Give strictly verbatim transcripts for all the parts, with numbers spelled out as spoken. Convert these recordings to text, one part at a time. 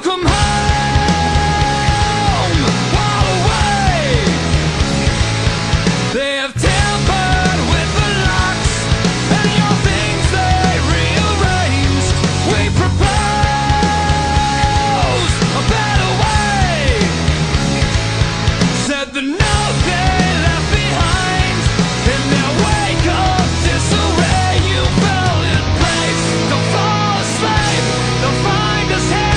Welcome home, while away they have tampered with the locks and your things they rearranged. We propose a better way, said the note they left behind. In their wake of disarray, you fell in place. Don't fall asleep, they'll find us here.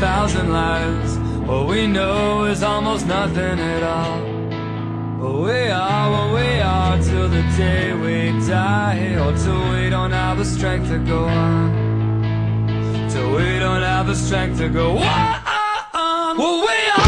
Thousand lives, what we know is almost nothing at all. But we are what we are till the day we die, or till we don't have the strength to go on, till we don't have the strength to go on. Well, we are.